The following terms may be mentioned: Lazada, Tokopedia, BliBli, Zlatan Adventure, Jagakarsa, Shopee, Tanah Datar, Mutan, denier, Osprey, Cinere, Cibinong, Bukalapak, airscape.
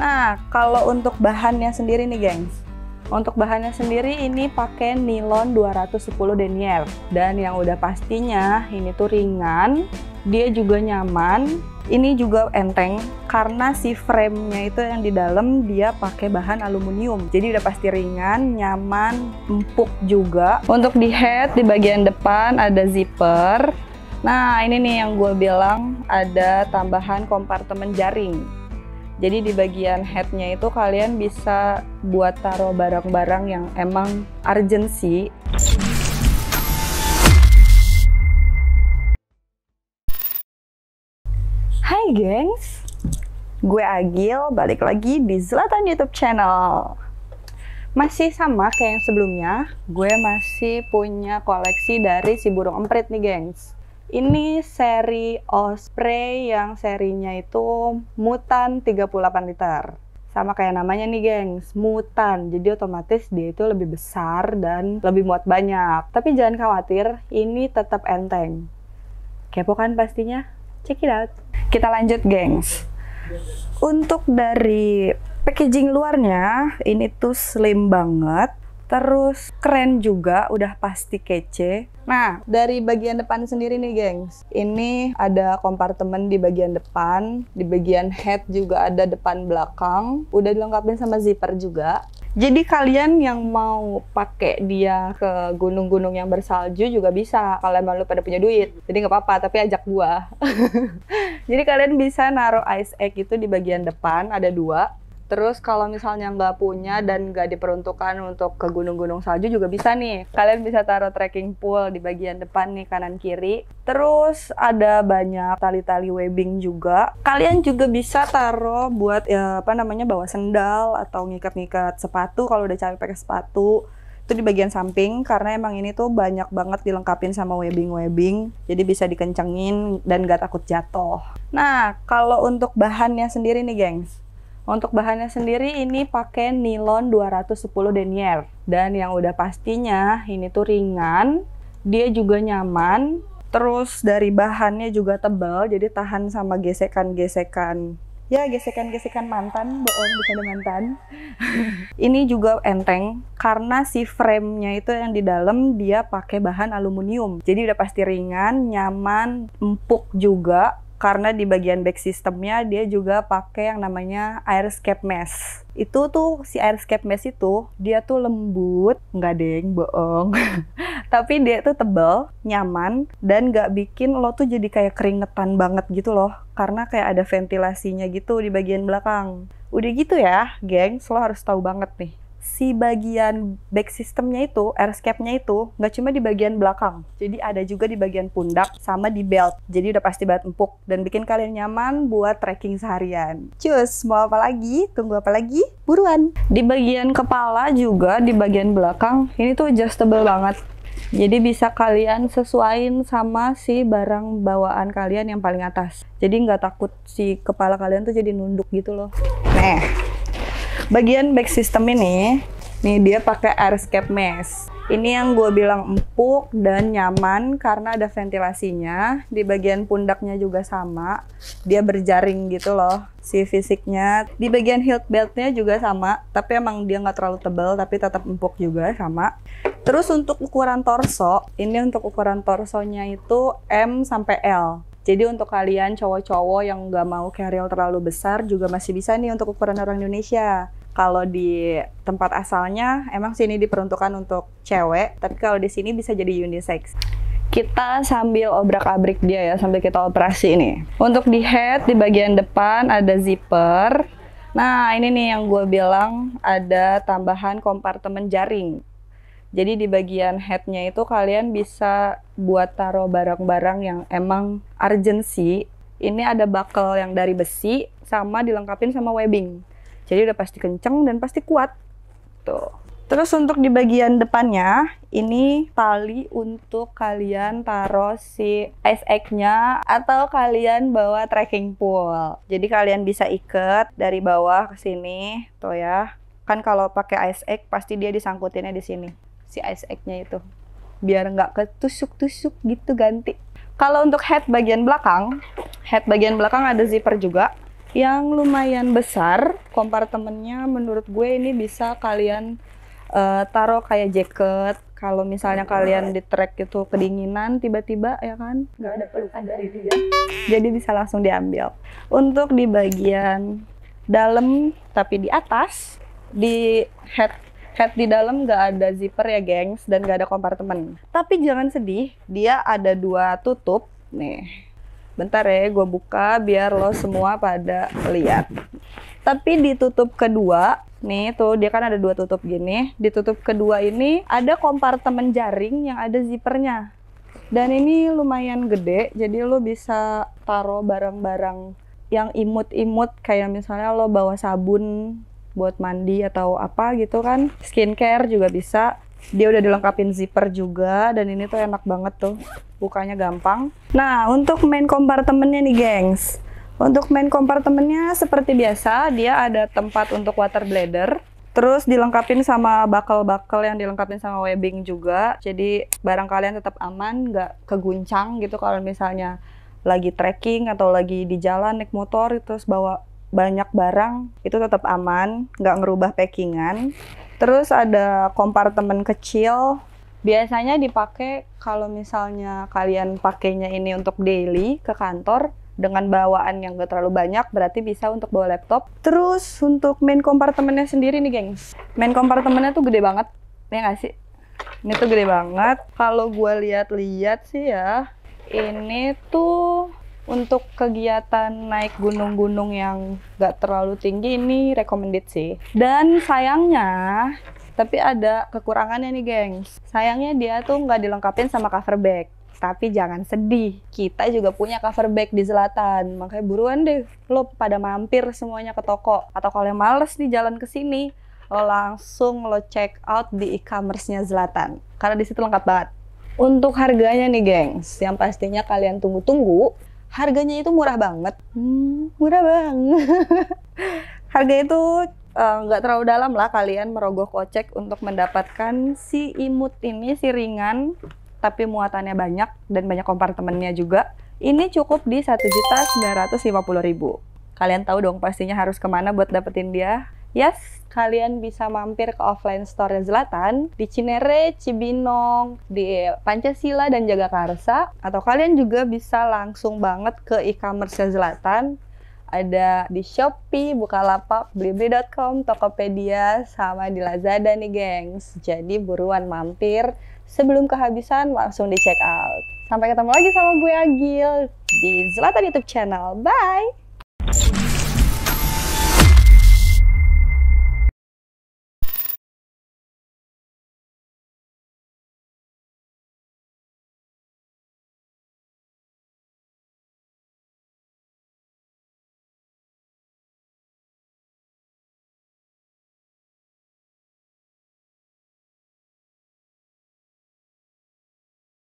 Nah, kalau untuk bahannya sendiri nih, gengs. Untuk bahannya sendiri ini pakai nilon 210 denier. Dan yang udah pastinya ini tuh ringan, dia juga nyaman, ini juga enteng karena si frame-nya itu yang di dalam dia pakai bahan aluminium. Jadi udah pasti ringan, nyaman, empuk juga. Untuk di head di bagian depan ada zipper. Nah, ini nih yang gue bilang ada tambahan kompartemen jaring. Jadi di bagian headnya itu kalian bisa buat taruh barang-barang yang emang urgency. Hai gengs, gue Agil, balik lagi di Zlatan YouTube channel. Masih sama kayak yang sebelumnya, gue masih punya koleksi dari si burung emprit nih gengs. Ini seri Osprey yang serinya itu Mutan 38 liter. Sama kayak namanya nih gengs, Mutan. Jadi otomatis dia itu lebih besar dan lebih muat banyak. Tapi jangan khawatir, ini tetap enteng. Kepo kan pastinya? Check it out. Kita lanjut gengs. Untuk dari packaging luarnya, ini tuh slim banget. Terus keren juga, udah pasti kece. Nah, dari bagian depan sendiri nih gengs, ini ada kompartemen di bagian depan, di bagian head juga ada depan belakang, udah dilengkapin sama zipper juga. Jadi kalian yang mau pakai dia ke gunung-gunung yang bersalju juga bisa, kalau emang lu pada punya duit. Jadi nggak apa-apa, tapi ajak gua. Jadi kalian bisa naruh ice egg itu di bagian depan, ada dua. Terus kalau misalnya nggak punya dan nggak diperuntukkan untuk ke gunung-gunung salju juga bisa nih. Kalian bisa taruh trekking pole di bagian depan nih, kanan-kiri. Terus ada banyak tali-tali webbing juga. Kalian juga bisa taruh buat ya, bawa sendal atau ngikat-ngikat sepatu kalau udah capek pakai sepatu. Itu di bagian samping karena emang ini tuh banyak banget dilengkapin sama webbing-webbing. Jadi bisa dikencengin dan nggak takut jatuh. Nah, kalau untuk bahannya sendiri nih gengs. Untuk bahannya sendiri ini pakai nilon 210 denier. Dan yang udah pastinya ini tuh ringan, dia juga nyaman. Terus dari bahannya juga tebal, jadi tahan sama gesekan-gesekan. Ya gesekan-gesekan mantan, bohong bukan mantan. Ini juga enteng karena si frame-nya itu yang di dalam dia pakai bahan aluminium. Jadi udah pasti ringan, nyaman, empuk juga. Karena di bagian back sistemnya dia juga pakai yang namanya airscape mesh. Itu tuh si airscape mesh itu dia tuh lembut, nggak deng, bohong. Tapi dia tuh tebel, nyaman, dan nggak bikin lo tuh jadi kayak keringetan banget gitu loh. Karena kayak ada ventilasinya gitu di bagian belakang. Udah gitu ya, gengs, lo harus tahu banget nih. Si bagian back sistemnya itu, airscape-nya itu, nggak cuma di bagian belakang. Jadi ada juga di bagian pundak sama di belt. Jadi udah pasti banget empuk dan bikin kalian nyaman buat trekking seharian. Cus, mau apa lagi? Tunggu apa lagi? Buruan! Di bagian kepala juga, di bagian belakang, ini tuh adjustable banget. Jadi bisa kalian sesuaiin sama si barang bawaan kalian yang paling atas. Jadi nggak takut si kepala kalian tuh jadi nunduk gitu loh. Nah. Bagian back system ini, nih dia pakai airscape mesh. Ini yang gue bilang empuk dan nyaman karena ada ventilasinya. Di bagian pundaknya juga sama, dia berjaring gitu loh si fisiknya. Di bagian heel beltnya juga sama, tapi emang dia nggak terlalu tebal tapi tetap empuk juga sama. Terus untuk ukuran torso, ini untuk ukuran torsonya itu M sampai L. Jadi untuk kalian cowok-cowok yang nggak mau carry-on terlalu besar juga masih bisa nih untuk ukuran orang Indonesia. Kalau di tempat asalnya emang sini diperuntukkan untuk cewek, tapi kalau di sini bisa jadi unisex. Kita sambil obrak-abrik dia ya, sambil kita operasi ini. Untuk di head di bagian depan ada zipper. Nah ini nih yang gue bilang ada tambahan kompartemen jaring. Jadi di bagian headnya itu kalian bisa buat taruh barang-barang yang emang urgency. Ini ada buckle yang dari besi sama dilengkapin sama webbing. Jadi udah pasti kenceng dan pasti kuat. Tuh. Terus untuk di bagian depannya, ini tali untuk kalian taruh si ice egg-nya atau kalian bawa trekking pole. Jadi kalian bisa ikat dari bawah ke sini, tuh ya. Kan kalau pakai ice egg pasti dia disangkutinnya di sini. Si ice egg-nya itu biar nggak ketusuk-tusuk gitu ganti. Kalau untuk head bagian belakang ada zipper juga. yang lumayan besar kompartemennya. Menurut gue ini bisa kalian taruh kayak jaket, kalau misalnya kalian di trek gitu kedinginan tiba-tiba, ya kan, nggak ada pelukan dari dia, jadi bisa langsung diambil. Untuk di bagian dalam tapi di atas, di head di dalam nggak ada zipper ya gengs, dan nggak ada kompartemen. Tapi jangan sedih, dia ada dua tutup nih. Bentar ya, gue buka biar lo semua pada lihat. Tapi di tutup kedua, nih tuh dia kan ada dua tutup gini. Di tutup kedua ini ada kompartemen jaring yang ada zippernya. Dan ini lumayan gede, jadi lo bisa taruh barang-barang yang imut-imut. Kayak misalnya lo bawa sabun buat mandi atau apa gitu kan. Skincare juga bisa. Dia udah dilengkapin zipper juga, dan ini tuh enak banget tuh. Bukanya gampang. Nah, untuk main kompartemennya nih, gengs. Untuk main kompartemennya seperti biasa, dia ada tempat untuk water bladder. Terus dilengkapin sama buckle-buckle yang dilengkapin sama webbing juga. Jadi barang kalian tetap aman, nggak keguncang gitu kalau misalnya lagi trekking atau lagi di jalan naik motor terus bawa banyak barang, itu tetap aman, nggak ngerubah packingan. Terus ada kompartemen kecil. Biasanya dipakai kalau misalnya kalian pakainya ini untuk daily ke kantor dengan bawaan yang gak terlalu banyak, berarti bisa untuk bawa laptop. Terus untuk main kompartemennya sendiri nih gengs, main kompartemennya tuh gede banget, ya gak sih? Ini tuh gede banget. Kalau gue lihat-lihat sih ya, ini tuh untuk kegiatan naik gunung-gunung yang gak terlalu tinggi ini recommended sih. Dan sayangnya, tapi ada kekurangannya nih gengs. Sayangnya dia tuh nggak dilengkapin sama cover bag. Tapi jangan sedih, kita juga punya cover bag di Selatan. Makanya buruan deh, lo pada mampir semuanya ke toko. Atau kalau yang males nih jalan ke sini, lo langsung lo check out di e-commerce-nya Selatan. Karena di situ lengkap banget. Untuk harganya nih gengs, yang pastinya kalian tunggu-tunggu. Harganya itu murah banget. Murah banget. Harganya itu nggak terlalu dalam lah kalian merogoh kocek untuk mendapatkan si imut ini, si ringan tapi muatannya banyak dan banyak kompartemennya juga. Ini cukup di 1.950.000. Kalian tahu dong pastinya harus kemana buat dapetin dia. Yes, kalian bisa mampir ke offline store Selatan di Cinere, Cibinong, di Pancasila dan Jagakarsa, atau kalian juga bisa langsung banget ke e-commerce Selatan. Ada di Shopee, Bukalapak, BliBli.com, Tokopedia, sama di Lazada nih gengs. Jadi buruan mampir sebelum kehabisan, langsung di check out. Sampai ketemu lagi sama gue Agil di Selatan YouTube channel. Bye!